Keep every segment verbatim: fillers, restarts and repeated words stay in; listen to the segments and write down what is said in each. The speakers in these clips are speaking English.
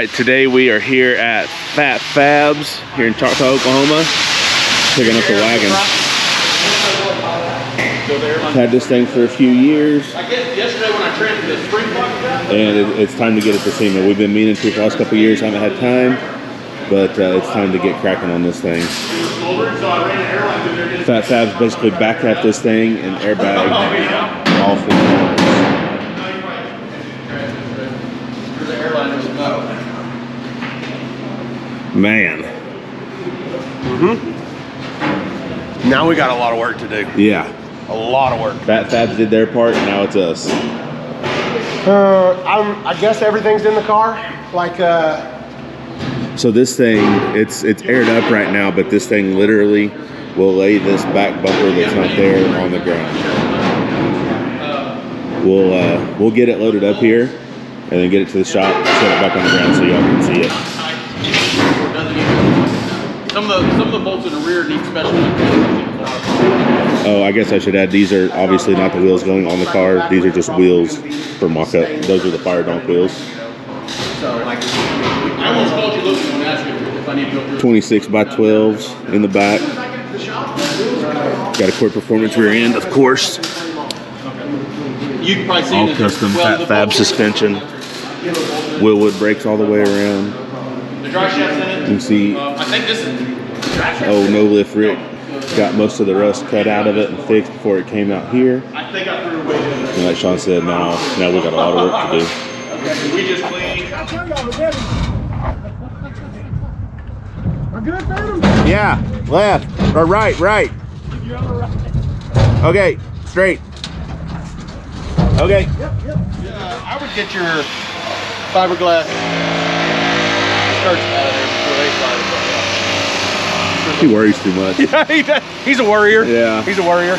right, today we are here at Fat Fabs here in Tulsa, Oklahoma, picking up the wagon. Had this thing for a few years, I guess yesterday when I trimmed the spring block down, and it, it's time to get it to SEMA. We've been meaning to for the last couple of years, haven't had time, but uh, it's time to get cracking on this thing. Fat Fabs basically back half this thing and airbag all four corners. Man. Mm-hmm. Now we got a lot of work to do. Yeah. A lot of work. Fat Fabs did their part, and now it's us. Uh, I'm, I guess everything's in the car. Like, uh... So this thing, it's it's aired up right now, but this thing literally will lay this back bumper that's not there on the ground. We'll, uh, we'll get it loaded up here, and then get it to the shop, set it back on the ground so y'all can see it. Some of the, some of the bolts in the rear need special. Oh, I guess I should add, these are obviously not the wheels going on the car. These are just wheels for mock-up. Those are the fire donk wheels. twenty-six by twelves in the back. Got a quick performance rear end, of course. All custom Fat Fab suspension. Wilwood brakes all the way around. The dry shaft's in it. You can see. I think this is. Oh, no lift Rick. Got most of the rust cut out of it and fixed before it came out here. I think I threw away. And like Sean said, now now we got a lot of work to do. Okay, we just cleaned. We're good, Adam? Yeah, left or right, right. You're on the right. Okay, straight. Okay. Yep, yep. Yeah, I would get your fiberglass skirts out of there before they slide it. He worries too much. Yeah, he does. He's a worrier. Yeah. He's a worrier.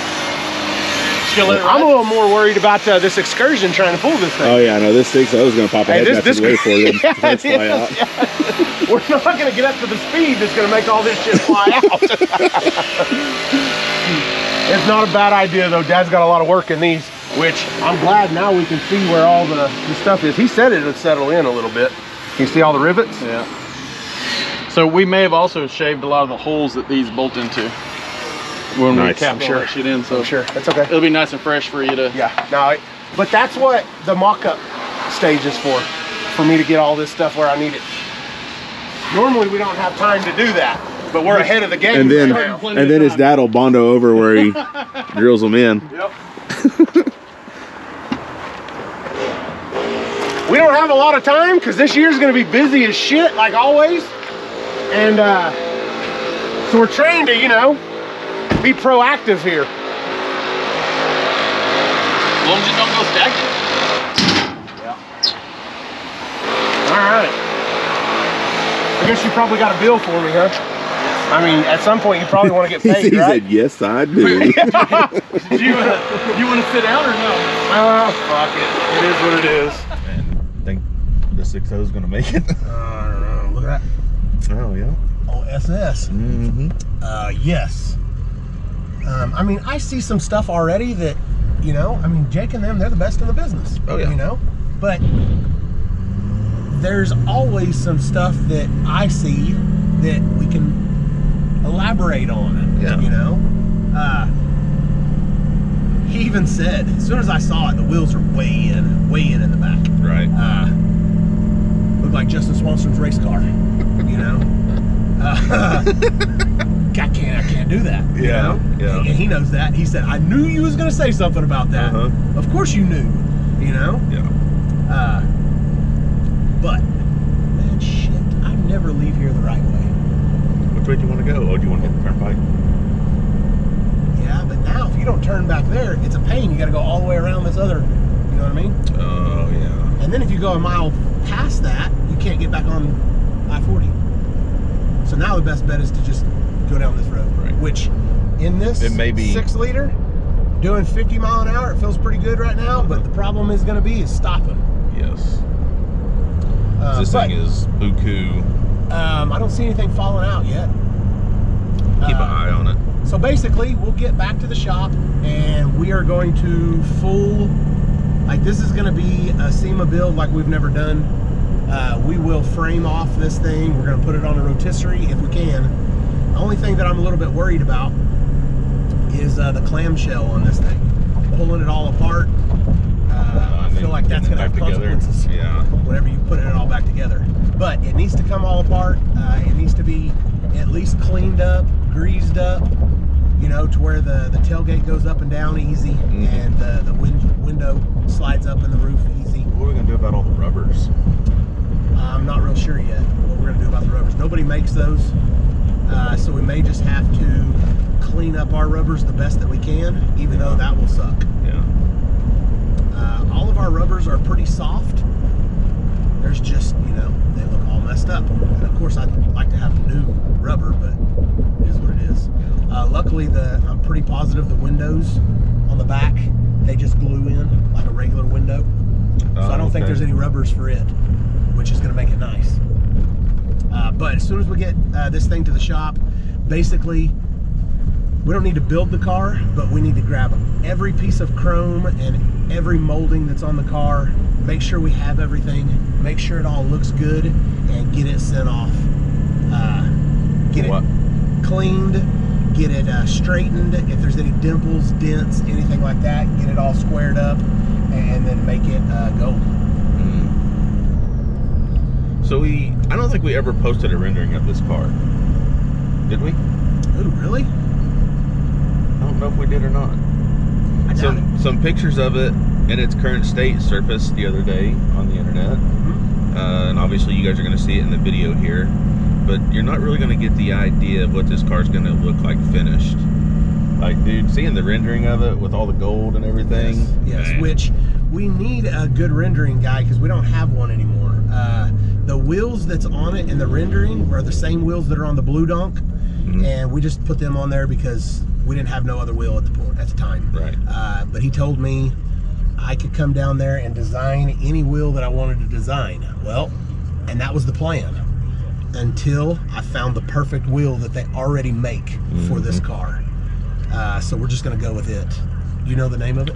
Right? I'm a little more worried about uh, this excursion trying to pull this thing. Oh, yeah, I know. This thing, so I was going to pop hey, this, this the way for you. Yeah, it is, yeah. We're not going to get up to the speed that's going to make all this shit fly out. It's not a bad idea, though. Dad's got a lot of work in these, which I'm glad now we can see where all the, the stuff is. He said it would settle in a little bit. You see all the rivets? Yeah. So we may have also shaved a lot of the holes that these bolt into when nice. we cap sure. that shit in. So I'm sure, that's okay. It'll be nice and fresh for you to. Yeah. No, but that's what the mock-up stage is for, for me to get all this stuff where I need it. Normally we don't have time to do that, but we're ahead of the game. And then, right and then his dad'll bondo over where he drills them in. Yep. We don't have a lot of time because this year's going to be busy as shit, like always. And uh, so we're trying to, you know, be proactive here. As long as you don't go stagnant. Yeah. All right. I guess you probably got a bill for me, huh? I mean, at some point you probably want to get paid, he right? He said, yes, I do. Do you want to sit down or no? Uh, fuck it. It is what it is. Man, I think the six oh is going to make it. Uh, I don't know. Look at that. Oh, yeah. Oh, S S. Mm-hmm. Uh, yes. Um, I mean, I see some stuff already that, you know, I mean, Jake and them, they're the best in the business. Oh, yeah. You know? But there's always some stuff that I see that we can elaborate on. Yeah. You know? Uh, he even said, as soon as I saw it, the wheels are way in, way in in the back. Right. Uh, looked like Justin Swanson's race car. You know, uh, I can't. I can't do that. Yeah, you know? Yeah. And he knows that. He said, "I knew you was gonna say something about that." Uh-huh. Of course, you knew. You know. Yeah. Uh, but man, shit, I never leave here the right way. Which way do you want to go? Oh, do you want to hit the turnpike? Yeah, but now if you don't turn back there, it's a pain. You got to go all the way around this other. You know what I mean? Oh yeah. And then if you go a mile past that, you can't get back on I forty. So now the best bet is to just go down this road, right. Which in this it may be six liter, doing fifty mile an hour, it feels pretty good right now, but the problem is going to be is stopping. Yes. Uh, this but, thing is buku. Um, I don't see anything falling out yet. Keep uh, an eye on it. So basically, we'll get back to the shop and we are going to full, like this is going to be a SEMA build like we've never done. Uh, we will frame off this thing. We're going to put it on a rotisserie if we can. The only thing that I'm a little bit worried about is uh, the clamshell on this thing. Pulling it all apart, uh, I feel like that's going to have consequences yeah. whenever you put it all back together. But it needs to come all apart. Uh, it needs to be at least cleaned up, greased up, you know, to where the, the tailgate goes up and down easy, mm-hmm. and uh, the wind, window slides up in the roof easy. What are we going to do about all the rubbers? I'm not real sure yet what we're going to do about the rubbers. Nobody makes those, uh, so we may just have to clean up our rubbers the best that we can, even though that will suck. Yeah. Uh, all of our rubbers are pretty soft. There's just, you know, they look all messed up. And of course, I'd like to have new rubber, but it is what it is. Uh, luckily, the I'm pretty positive the windows on the back, they just glue in like a regular window. So uh, I don't okay. think there's any rubbers for it, which is going to make it nice. Uh, but as soon as we get uh, this thing to the shop, basically, we don't need to build the car, but we need to grab every piece of chrome and every molding that's on the car, make sure we have everything, make sure it all looks good, and get it sent off. Uh, get what? it cleaned, get it uh, straightened, if there's any dimples, dents, anything like that, get it all squared up, and then make it uh, gold. So we, I don't think we ever posted a rendering of this car. Did we? Ooh, really? I don't know if we did or not. I some, some pictures of it in its current state surfaced the other day on the internet. Mm-hmm. uh, and obviously you guys are going to see it in the video here. But you're not really going to get the idea of what this car's going to look like finished. Like, dude, seeing the rendering of it with all the gold and everything. Yes, yes. Which we need a good rendering guy because we don't have one anymore. Uh, the wheels that's on it in the rendering are the same wheels that are on the Blue Donk, mm-hmm. and we just put them on there because we didn't have no other wheel at the point at the time. Right. Uh, but he told me I could come down there and design any wheel that I wanted to design. Well, and that was the plan until I found the perfect wheel that they already make mm-hmm. for this car. Uh, so we're just gonna go with it. You know the name of it?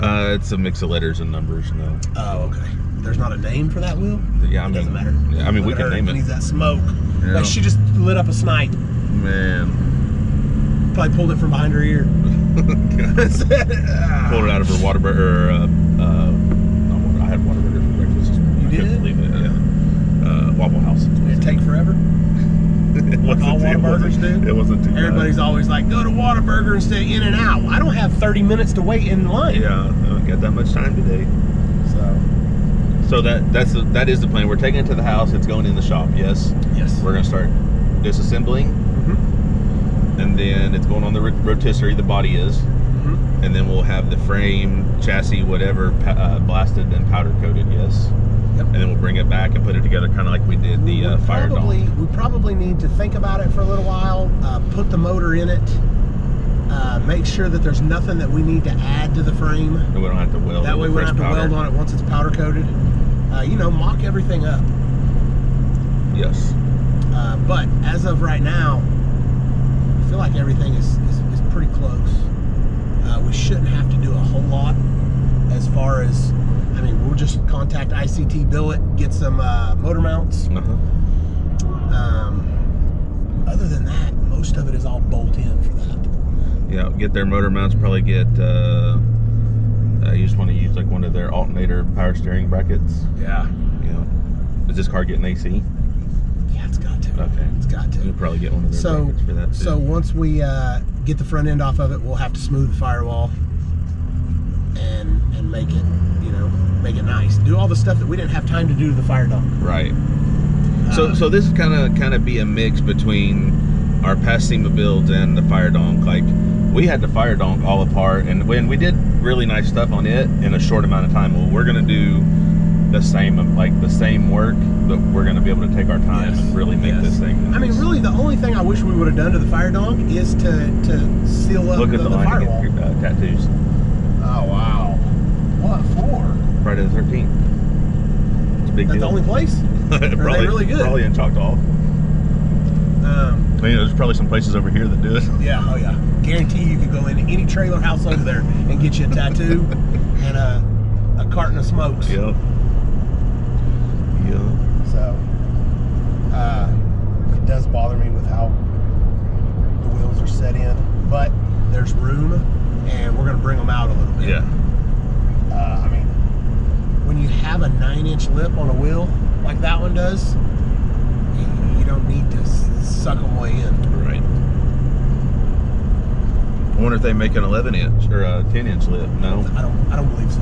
Uh, it's a mix of letters and numbers. No. Oh, okay. There's not a name for that wheel? Yeah, I mean, it doesn't matter. Yeah, I mean, we can name it. Needs that smoke. Yeah. Like she just lit up a snipe. Man. Probably pulled it from behind her ear. Pulled it out of her water burger. Uh, uh, I had water burger for breakfast this morning. You did? I couldn't believe it. Yeah. Uh, Waffle House. Did it take forever? It like all Whataburgers do. It wasn't too Everybody's bad. Always like, go to Whataburger instead of In-N-Out. I don't have thirty minutes to wait in line. Yeah, I don't got that much time today. So, so that that's the, that is the plan. We're taking it to the house. It's going in the shop. Yes. Yes. We're gonna start disassembling, mm-hmm. and then it's going on the rotisserie. The body is, mm-hmm. and then we'll have the frame, chassis, whatever, uh, blasted and powder coated. Yes. Yep. And then we'll bring it back and put it together kind of like we did the we uh, fire probably, dog. We probably need to think about it for a little while, uh, put the motor in it, uh, make sure that there's nothing that we need to add to the frame. And we don't have to weld That way we don't have to powder. weld on it once it's powder coated. Uh, you know, mock everything up. Yes. Uh, but as of right now, I feel like everything is, is, is pretty close. Uh, we shouldn't have to do a whole lot as far as... I mean, we'll just contact I C T Billet, get some uh, motor mounts. Uh-huh. um, other than that, most of it is all bolt in for that. Yeah, get their motor mounts, probably get, uh, uh, you just want to use like one of their alternator power steering brackets. Yeah. You know, is this car getting A C? Yeah, it's got to. Okay. It's got to. You'll probably get one of their so, brackets for that too. So once we uh, get the front end off of it, we'll have to smooth the firewall and, and make it. Make it nice. Do all the stuff that we didn't have time to do to the fire dump. Right. So, um, so this is kind of kind of be a mix between our past SEMA builds and the fire donk. Like we had the fire donk all apart, and when we did really nice stuff on it in a short amount of time. Well, we're gonna do the same, like the same work, but we're gonna be able to take our time yes, and really make yes. this thing. Nice. I mean, really, the only thing I wish we would have done to the fire donk is to to seal up Look at the, the, the firewall. Get, uh, tattoos. Oh wow! What for? Friday the thirteenth. It's a big That's deal. The only place? probably, Are they really good? Probably in Choctaw. Um, I mean, there's probably some places over here that do it. Yeah, oh yeah. Guarantee you could go into any trailer house over there and get you a tattoo and a, a carton of smokes. Yeah. Yeah. So uh, it does bother me with how the wheels are set in, but there's room, and we're gonna bring them out a little bit. Yeah. Uh, I mean, when you have a nine-inch lip on a wheel like that one does, you don't need to suck them way in. Right. I wonder if they make an eleven-inch or a ten-inch lip. No. I don't. I don't believe so.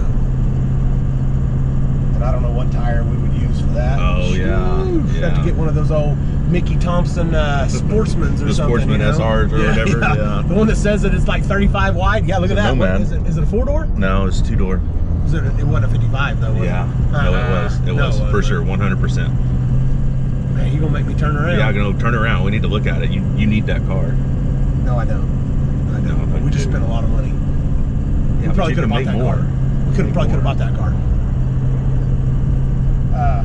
And I don't know what tire we would use for that. Oh Shoot. yeah. You'd yeah. have to get one of those old Mickey Thompson uh, Sportsmans or the something. Sportsman you know? S Rs or yeah, whatever. Yeah. Yeah. The one that says that it's like thirty-five wide. Yeah, look it's at that. What, is it? Is it a four-door? No, it's two-door. Is it? It wasn't a fifty-five though. Was yeah. It? Uh, no, it was. It no, was it for sure. One hundred percent. Man, you gonna make me turn around? Yeah, I'm gonna turn around. We need to look at it. You you need that car. No, I don't. I know. No, we just do. spent a lot of money. Yeah, we probably could have bought that more. car. We could have probably could have bought that car. Uh,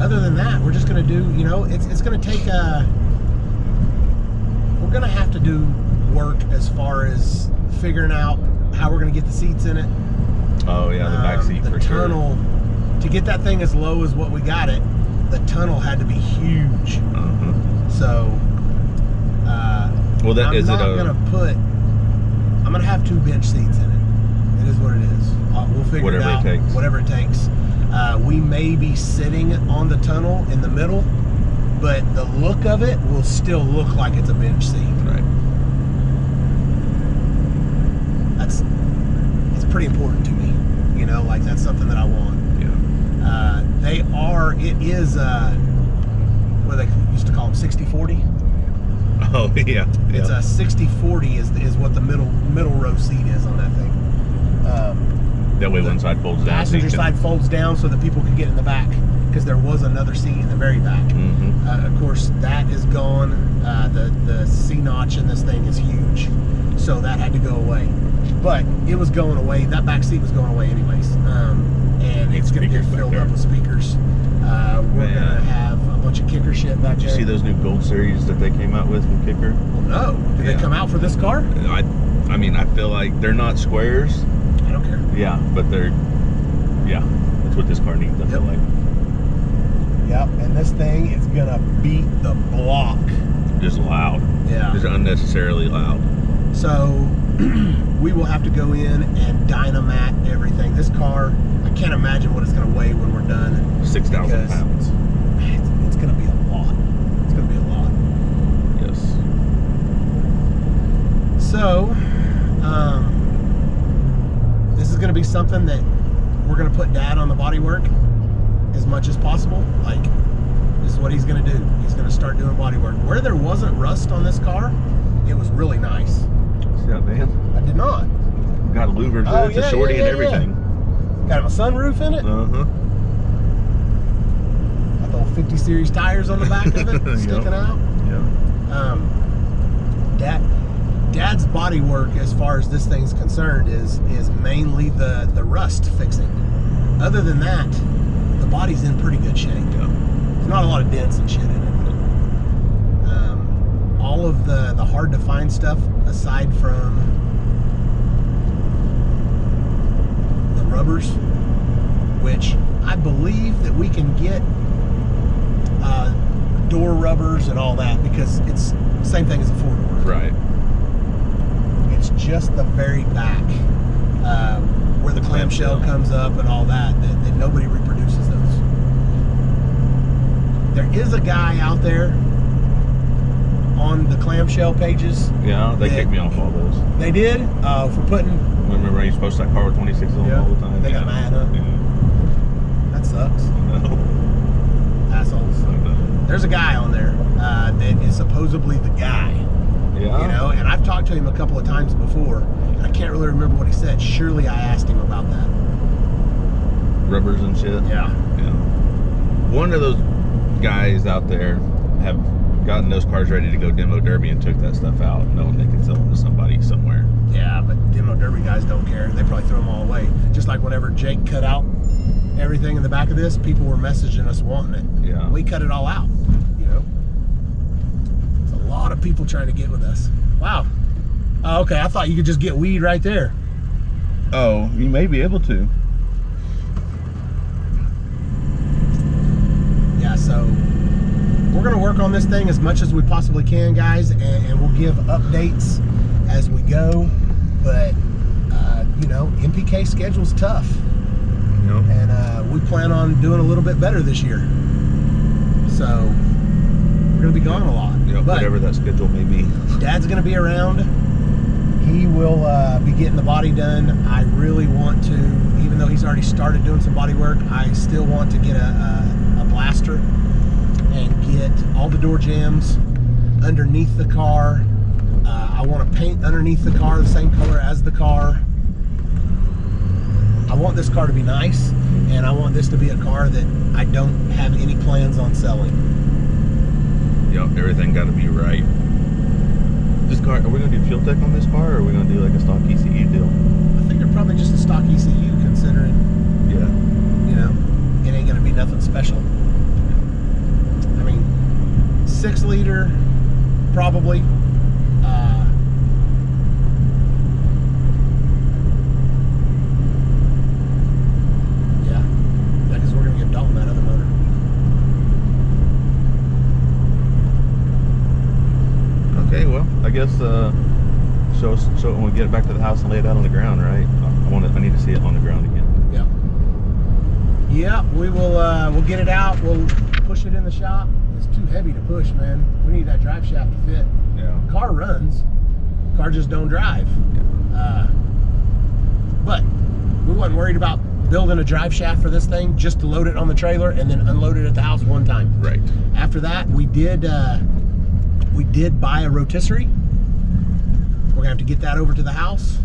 other than that, we're just gonna do. You know, it's it's gonna take. A, we're gonna have to do work as far as figuring out how we're gonna get the seats in it. Oh yeah, the um, back seat. The for tunnel sure. to get that thing as low as what we got it. The tunnel had to be huge. Uh-huh. So. Uh, well, that, I'm is not it gonna put. I'm gonna have two bench seats in it. It is what it is. Uh, we'll figure whatever it out. It takes. Whatever it takes. Uh, we may be sitting on the tunnel in the middle, but the look of it will still look like it's a bench seat. Right. That's. It's pretty important to me. You know, like that's something that I want. Yeah. Uh, they are. It is. Uh, what they used to call them, sixty forty. Oh yeah, it's yeah. a sixty forty is is what the middle middle row seat is on that thing. Um, that way one side folds down. Passenger side folds down so that people can get in the back, because there was another seat in the very back. Mm-hmm. Uh, of course, that is gone. Uh, the the C notch in this thing is huge, so that had to go away. But it was going away. That back seat was going away anyways, um, and it's going to get filled up with speakers. Uh, we're going to have a bunch of Kicker shit back there. Did you see those new Gold Series that they came out with from Kicker? Well, no. Did yeah. they come out for this car? I I mean, I feel like they're not squares. I don't care. Yeah, but they're, yeah, that's what this car needs, I yep. feel like. Yep, and this thing is going to beat the block. Just loud. Yeah. Just unnecessarily loud. So, we will have to go in and dynamat everything. This car, I can't imagine what it's going to weigh when we're done. six thousand pounds. Man, it's, it's going to be a lot. It's going to be a lot. Yes. So, um, this is going to be something that we're going to put Dad on the bodywork as much as possible. Like, this is what he's going to do. He's going to start doing bodywork. Where there wasn't rust on this car, it was really nice. Yeah, man. I did not. Got a louver, oh, it's yeah, a shorty yeah, yeah, and everything. Yeah. Got a sunroof in it. Uh-huh. Got the old fifty series tires on the back of it, sticking yep. out. Yeah. Um, Dad, Dad's body work, as far as this thing's concerned, is is mainly the, the rust fixing. Other than that, the body's in pretty good shape. Yeah. There's not a lot of dents and shit in it. All of the, the hard to find stuff, aside from the rubbers, which I believe that we can get uh, door rubbers and all that, because it's the same thing as a four-door. Right. It's just the very back uh, where the clamshell comes up and all that, that, that nobody reproduces those. There is a guy out there on the clamshell pages. Yeah, they kicked me off all those. They did? Uh, for putting... I remember I used to post that car with twenty-sixes on yeah, all the time. They yeah. got mad, huh? Yeah. That sucks. No. Assholes. No. There's a guy on there uh, that is supposedly the guy. Yeah. You know, and I've talked to him a couple of times before, and I can't really remember what he said. Surely I asked him about that. Rubbers and shit? Yeah. Yeah. One of those guys out there have gotten those cars ready to go demo derby and took that stuff out, knowing they could sell them to somebody somewhere. Yeah, but demo derby guys don't care. They probably throw them all away. Just like whenever Jake cut out everything in the back of this, people were messaging us wanting it. Yeah. We cut it all out. You know, it's a lot of people trying to get with us. Wow. Oh, okay, I thought you could just get weed right there. Oh, you may be able to. uh, so we're gonna work on this thing as much as we possibly can, guys, and, and we'll give updates as we go. But uh, you know, M P K schedule's tough, yep. and uh, we plan on doing a little bit better this year. So we're gonna be gone a lot. Yeah, whatever that schedule may be. Dad's gonna be around. He will uh, be getting the body done. I really want to, even though he's already started doing some body work, I still want to get a, a, a blaster and get all the door jams underneath the car. Uh, I want to paint underneath the car the same color as the car. I want this car to be nice, and I want this to be a car that I don't have any plans on selling. Yep, everything got to be right. This car, are we going to do fuel tech on this car, or are we going to do like a stock E C U deal? I think they're probably just a stock E C U, considering, yeah, you know, it ain't going to be nothing special. I mean, six liter, probably. Uh, yeah, because we're going to give Dalton that other motor. Okay, well, I guess uh, so. So when we get it back to the house and lay it out on the ground, right? I want to. I need to see it on the ground again. Yeah. Yeah, we will. Uh, we'll get it out. We'll push it in the shop. It's too heavy to push, man. We need that drive shaft to fit. Yeah. Car runs. Car just don't drive. Yeah. Uh, but we wasn't worried about building a drive shaft for this thing. Just to load it on the trailer and then unload it at the house one time. Right. After that, we did. Uh, We did buy a rotisserie. We're gonna have to get that over to the house.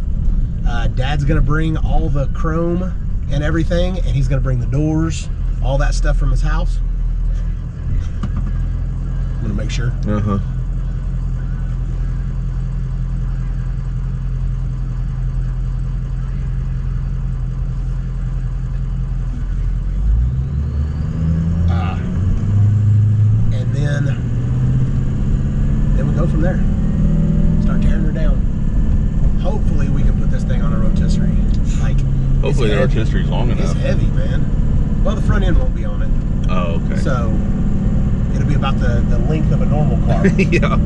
Uh, Dad's gonna bring all the chrome and everything, and he's gonna bring the doors, all that stuff from his house. I'm gonna make sure. Uh-huh. From there, start tearing her down. Hopefully we can put this thing on a rotisserie. Like, hopefully the rotisserie's long enough. It's heavy, man. Well, the front end won't be on it. Oh, okay. So it'll be about the, the length of a normal car. Yeah.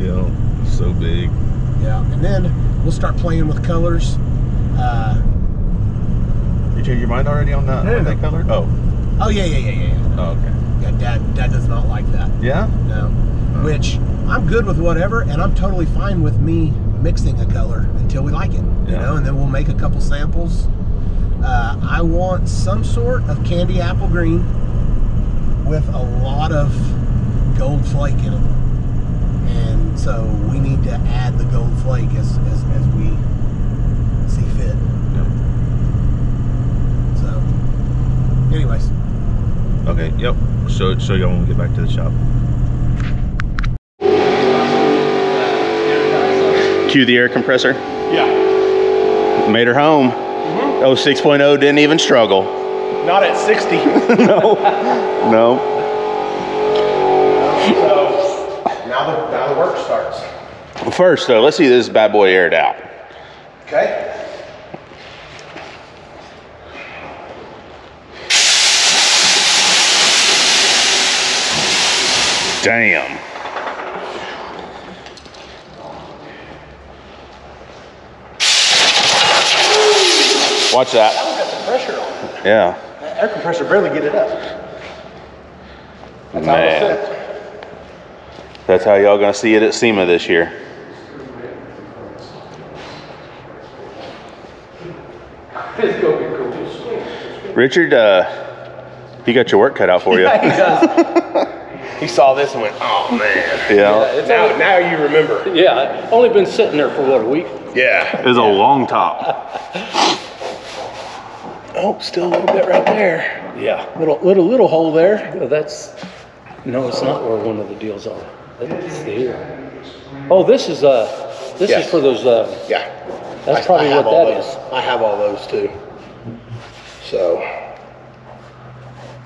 Yeah, so big. Yeah, and then we'll start playing with colors. Uh, you changed your mind already on that, no, on no, that no. color? Oh. Oh, yeah, yeah, yeah, yeah. yeah. Oh, okay. Yeah, Dad, Dad does not like that. Yeah? No. Oh. Which... I'm good with whatever, and I'm totally fine with me mixing a color until we like it, yeah. you know, and then we'll make a couple samples. Uh, I want some sort of candy apple green with a lot of gold flake in it, and so we need to add the gold flake as, as, as we see fit. Yeah. So, anyways. Okay, yep, so, so y'all want to get back to the shop. Cue the air compressor. Yeah. Made her home. Mm-hmm. Oh, six point oh didn't even struggle. Not at sixty. No. No. So now the, now the work starts. First, though, let's see this bad boy aired out. Okay. Damn. Watch that. That one got the pressure on. Yeah. That air compressor barely get it up. That's Man. how it fits. That's how y'all gonna see it at SEMA this year. It's gonna be cool. Richard, uh, he got your work cut out for you. Yeah, he does. He saw this and went, oh man. Yeah. yeah now, now you remember. Yeah. Only been sitting there for what, a week? Yeah. It was yeah. a long top. Oh, still a little bit right there. Yeah. Little little little hole there. That's no, it's not where one of the deals are. That's here. Oh, this is uh, this yes. is for those. Uh, yeah. That's I, probably I what that those. is. I have all those too. So yeah,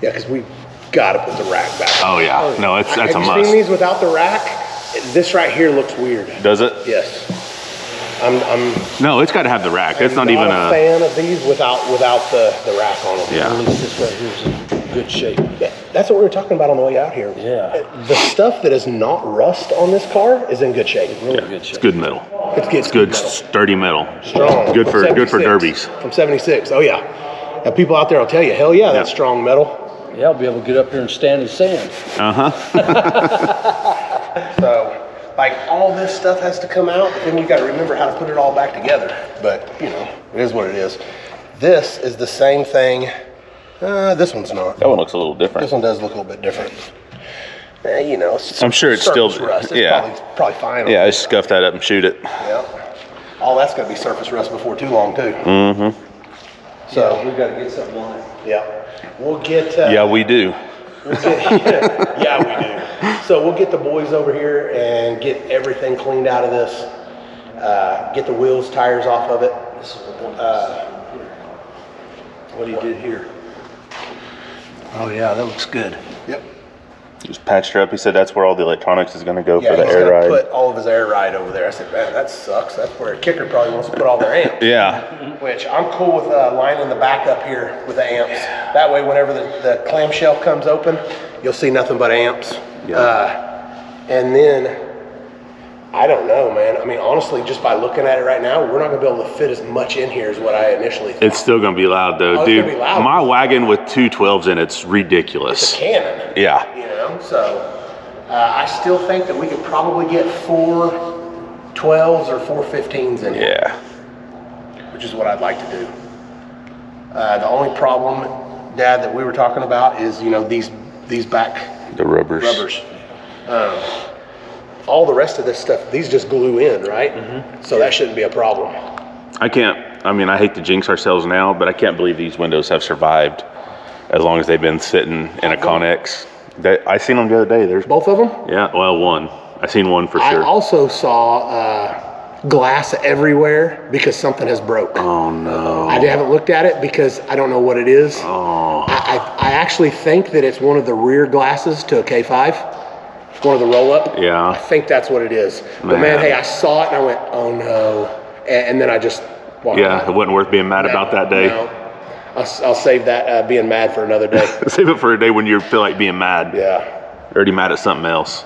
because we got to put the rack back. Oh yeah. Oh, yeah. No, it's that's I, a must. Have you seen these without the rack? This right here looks weird. Does it? Yes. I'm, I'm, no, it's got to have the rack. It's not, not even a, a fan of these without without the, the rack on them. Yeah. At least this right here is in good shape. Yeah. That's what we were talking about on the way out here. Yeah. The stuff that is not rust on this car is in good shape. Really yeah, good shape. It's good metal. It's, it's, it's good, good metal. Sturdy metal. Strong. Good for good for derbies. From seventy-six. Oh yeah. Now people out there will tell you, hell yeah, yeah. that's strong metal. Yeah, I'll be able to get up here and stand in sand. Uh huh. So, like all this stuff has to come out, and we got to remember how to put it all back together. But you know, it is what it is. This is the same thing. Uh, this one's not. That one looks a little different. This one does look a little bit different. Uh, you know, I'm sure it's still rust. It's yeah, probably, probably fine. Yeah, I just scuff that up and shoot it. Yeah, all that's gonna be surface rust before too long too. Mm-hmm. So yeah, we've got to get something on it. Yeah, we'll get. Uh, yeah, we do. We'll get, yeah, yeah, we do. So we'll get the boys over here and get everything cleaned out of this. Uh, get the wheels, tires off of it. Uh, what he did here. Oh yeah, that looks good. Yep. Just patched her up. He said that's where all the electronics is going to go yeah, for the air ride. Put all of his air ride over there. I said, man, that sucks. That's where a Kicker probably wants to put all their amps. Yeah. Which I'm cool with uh, lining the back up here with the amps. Yeah. That way, whenever the, the clamshell comes open, you'll see nothing but amps. Yeah. Uh, and then, I don't know, man. I mean, honestly, just by looking at it right now, we're not going to be able to fit as much in here as what I initially thought. It's still going to be loud, though. Oh, dude, loud. My wagon with two twelves in it's ridiculous. It's a cannon. Yeah. You know, so uh, I still think that we could probably get four twelves or four fifteens in here. Yeah. Which is what I'd like to do. Uh, the only problem, Dad, that we were talking about is, you know, these these back... The rubbers. Rubbers. Um, all the rest of this stuff, these just glue in, right? Mm-hmm. So that shouldn't be a problem. I can't, I mean, I hate to jinx ourselves now, but I can't believe these windows have survived as long as they've been sitting in a Connex. That I seen them the other day. There's both of them? Yeah, well, one. I seen one for sure. I also saw uh, glass everywhere because something has broke. Oh, no. I haven't looked at it because I don't know what it is. Oh. I, I, I actually think that it's one of the rear glasses to a K five. One of the roll-up. Yeah. I think that's what it is. Man. But man, hey, I saw it and I went, oh no. And, and then I just walked Yeah, out. It wasn't worth being mad no, about that day. No. I'll, I'll save that uh, being mad for another day. Save it for a day when you feel like being mad. Yeah. You're already mad at something else.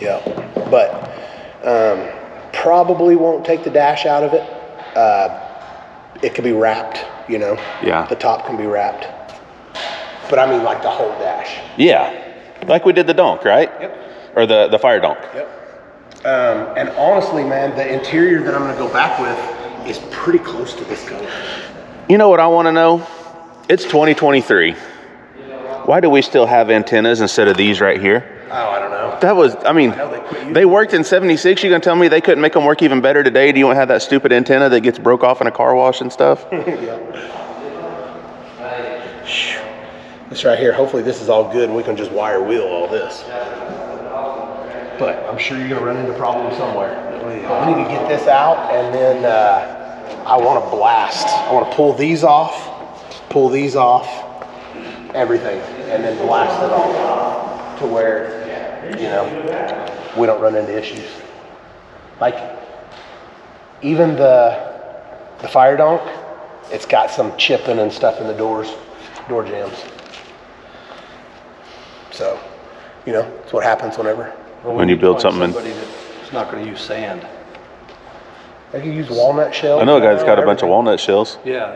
Yeah. But um, probably won't take the dash out of it. Uh, it could be wrapped, you know. Yeah. The top can be wrapped. But I mean like the whole dash. Yeah. Like we did the donk, right? Yep. Or the, the fire donk. Yep. Um, and honestly, man, the interior that I'm going to go back with is pretty close to this color. You know what I want to know? It's twenty twenty-three. Why do we still have antennas instead of these right here? Oh, I don't know. That was, I mean, I they, they worked in seventy-six. You're going to tell me they couldn't make them work even better today? Do you want to have that stupid antenna that gets broke off in a car wash and stuff? Yeah. This right here, hopefully this is all good and we can just wire wheel all this. But I'm sure you're gonna run into problems somewhere. But we need to get this out and then uh, I wanna blast. I wanna pull these off, pull these off, everything, and then blast it all to where, you know, we don't run into issues. Like, even the, the fire donk, it's got some chipping and stuff in the doors, door jams. So, you know, it's what happens whenever. When, when you build something. It's not going to use sand. They can use walnut shells. I know a guy that's got a bunch of walnut shells. Yeah.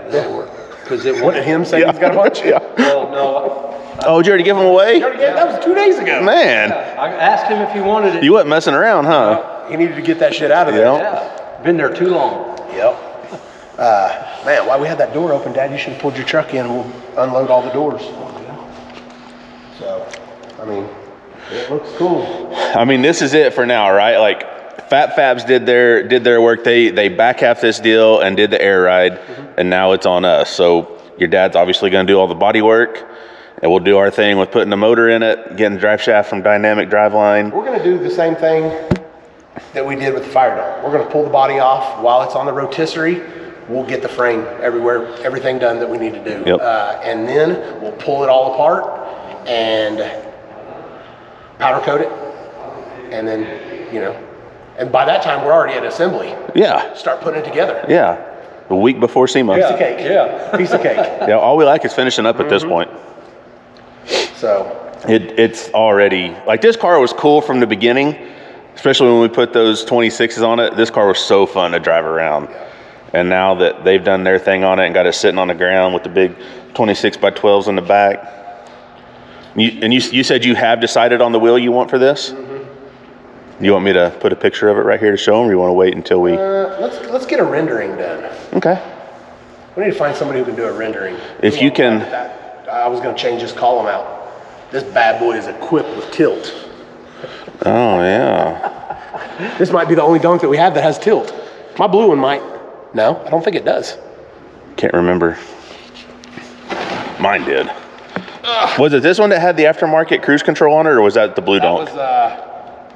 Because yeah. it wouldn't him say yeah. he's got a bunch? Yeah. Well, no. I, oh, did you already give him away? Already gave, that was two days ago. Man. Yeah. I asked him if he wanted it. You wasn't messing around, huh? No. He needed to get that shit out of yeah. there. Yeah. Been there too long. Yep. Uh, man, while we had that door open, Dad, you should have pulled your truck in and we'll unload all the doors. So... I mean, it looks cool. I mean, this is it for now, right? Like, Fat Fabs did their did their work. They they back half this deal and did the air ride, mm-hmm. and now it's on us. So your dad's obviously going to do all the body work, and we'll do our thing with putting the motor in it, getting the drive shaft from Dynamic Driveline. We're going to do the same thing that we did with the fire dog. We're going to pull the body off while it's on the rotisserie. We'll get the frame everywhere, everything done that we need to do, yep. uh, and then we'll pull it all apart and powder coat it, and then, you know, and by that time we're already at assembly. Yeah. Start putting it together. Yeah. The week before SEMA. Yeah. Piece of cake. Yeah. Piece of cake. Yeah. All we like is finishing up at mm-hmm. this point. So it, it's already, like, this car was cool from the beginning, especially when we put those twenty-sixes on it. This car was so fun to drive around. Yeah. And now that they've done their thing on it and got it sitting on the ground with the big twenty-six by twelves in the back. You, and you, you said you have decided on the wheel you want for this? Mm-hmm. You want me to put a picture of it right here to show them, or you want to wait until we... Uh, let's, let's get a rendering done. Okay. We need to find somebody who can do a rendering. If you, you can... That, I was going to change this column out. This bad boy is equipped with tilt. Oh, yeah. This might be the only Dunk that we have that has tilt. My blue one might. No, I don't think it does. Can't remember. Mine did. Ugh. Was it this one that had the aftermarket cruise control on it, or was that the blue Dunk? That, uh,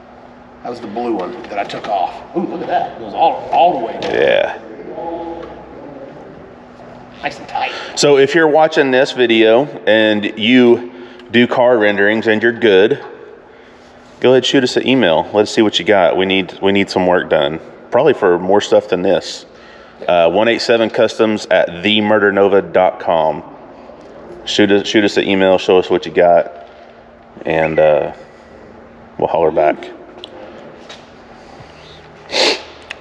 that was the blue one that I took off. Ooh, look at that. It was all, all the way down. Yeah. Nice and tight. So if you're watching this video and you do car renderings and you're good, go ahead, shoot us an email. Let's see what you got. We need, we need some work done. Probably for more stuff than this. Uh, one eighty-seven customs at the murder nova dot com. Shoot us, shoot us an email, show us what you got, and uh, we'll holler back.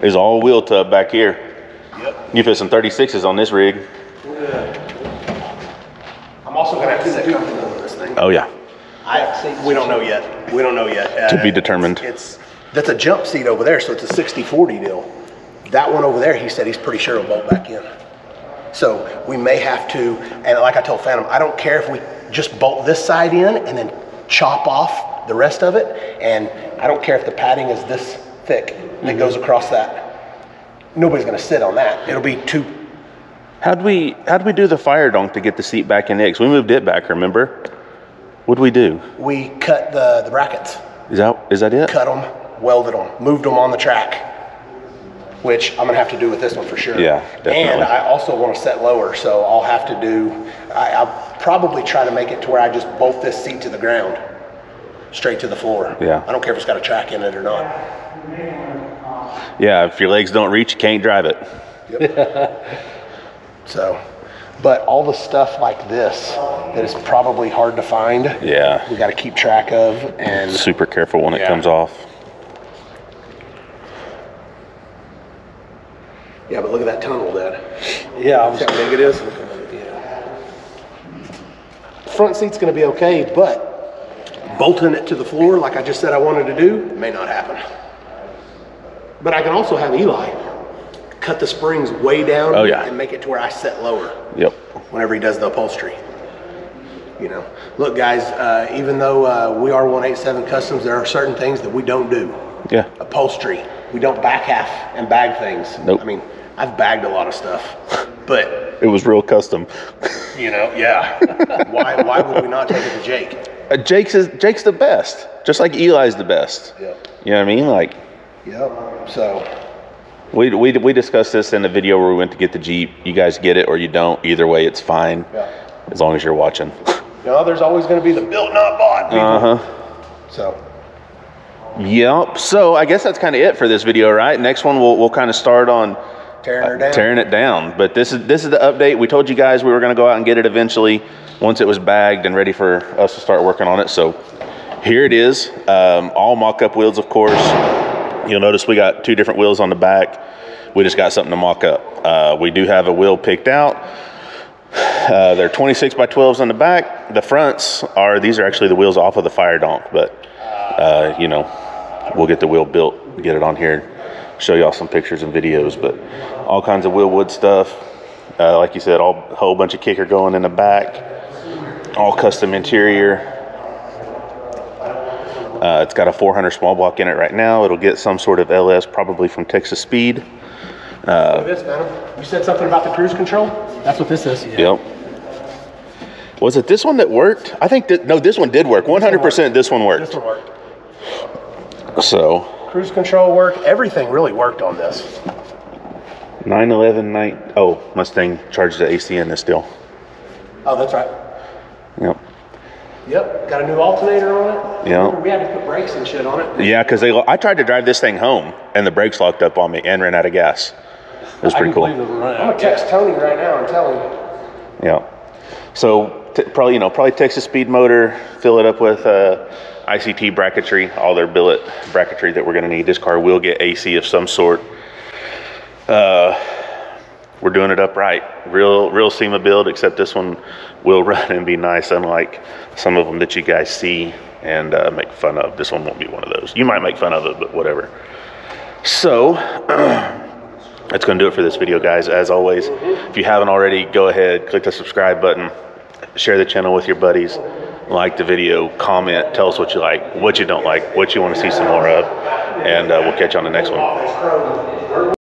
There's an all-wheel tub back here. Yep. You fit some thirty-sixes on this rig. Yeah. I'm also going to have to set comfortable with this thing. Oh, yeah. I, we don't know yet. We don't know yet. Uh, to be determined. It's, it's That's a jump seat over there, so it's a sixty forty deal. That one over there, he said he's pretty sure will bolt back in. So we may have to, and like I told Phantom, I don't care if we just bolt this side in and then chop off the rest of it. And I don't care if the padding is this thick that goes across that. Nobody's gonna sit on that. It'll be too. How'd we, how'd we do the fire Dunk to get the seat back in it? Because we moved it back, remember? What'd we do? We cut the, the brackets. Is that, is that it? Cut them, welded them, moved them on the track. Which I'm gonna have to do with this one for sure. Yeah, definitely. And I also want to set lower, so I'll have to do, I, I'll probably try to make it to where I just bolt this seat to the ground, straight to the floor. Yeah. I don't care if it's got a track in it or not. Yeah, if your legs don't reach, you can't drive it. Yep. So, but all the stuff like this that is probably hard to find, yeah, we gotta keep track of. And super careful when yeah. it comes off. Yeah, but look at that tunnel, Dad. Yeah, I was how big it is. Yeah. Front seat's going to be okay, but bolting it to the floor like I just said I wanted to do may not happen. But I can also have Eli cut the springs way down oh, yeah. and make it to where I set lower. Yep. Whenever he does the upholstery. You know, look, guys, uh, even though uh, we are one eighty-seven Customs, there are certain things that we don't do. Yeah. Upholstery. We don't back half and bag things. Nope. I mean, I've bagged a lot of stuff, but it was real custom. You know, yeah. Why? Why would we not take it to Jake? Uh, Jake's is Jake's the best. Just like Eli's the best. Yep. You know what I mean? Like. Yep. So. We we we discussed this in the video where we went to get the Jeep. You guys get it or you don't. Either way, it's fine. Yeah. As long as you're watching. No, there's always going to be the built not bought people. Uh huh. So. Yep. So I guess that's kind of it for this video, right? Next one, we'll, we'll kind of start on tearing, her down. Uh, tearing it down. But this is this is the update. We told you guys we were going to go out and get it eventually once it was bagged and ready for us to start working on it. So here it is. Um, all mock-up wheels, of course. You'll notice we got two different wheels on the back. We just got something to mock up. Uh, we do have a wheel picked out. Uh, they're twenty-six by twelves on the back. The fronts are, these are actually the wheels off of the Fire Donk, but uh, you know, we'll get the wheel built, get it on here, show y'all some pictures and videos, but all kinds of Wilwood stuff. Uh, like you said, all a whole bunch of Kicker going in the back, all custom interior. Uh, it's got a four hundred small block in it right now. It'll get some sort of L S probably from Texas Speed. Uh, this, you said something about the cruise control? That's what this is. Yeah. Yep. Was it this one that worked? I think that, no, this one did work. one hundred percent this one worked. This one worked. So cruise control work, everything really worked on this. nine eleven, nine, oh, Mustang charged the A C in this deal. Oh, that's right. Yep. Yep, got a new alternator on it. Yeah. We had to put brakes and shit on it. Yeah, because they, I tried to drive this thing home and the brakes locked up on me and ran out of gas. It was pretty cool. I'm going to text Tony right now and tell him. Yeah. So probably, you know, probably Texas Speed motor, fill it up with uh, I C T bracketry, all their billet bracketry that we're gonna need. This car will get A C of some sort. Uh, we're doing it upright, real real SEMA build, except this one will run and be nice, unlike some of them that you guys see and uh, make fun of. This one won't be one of those. You might make fun of it, but whatever. So that's gonna do it for this video, guys. As always, if you haven't already, go ahead, click the subscribe button, share the channel with your buddies, like the video, comment, tell us what you like, what you don't like, what you want to see some more of, and uh, we'll catch you on the next one.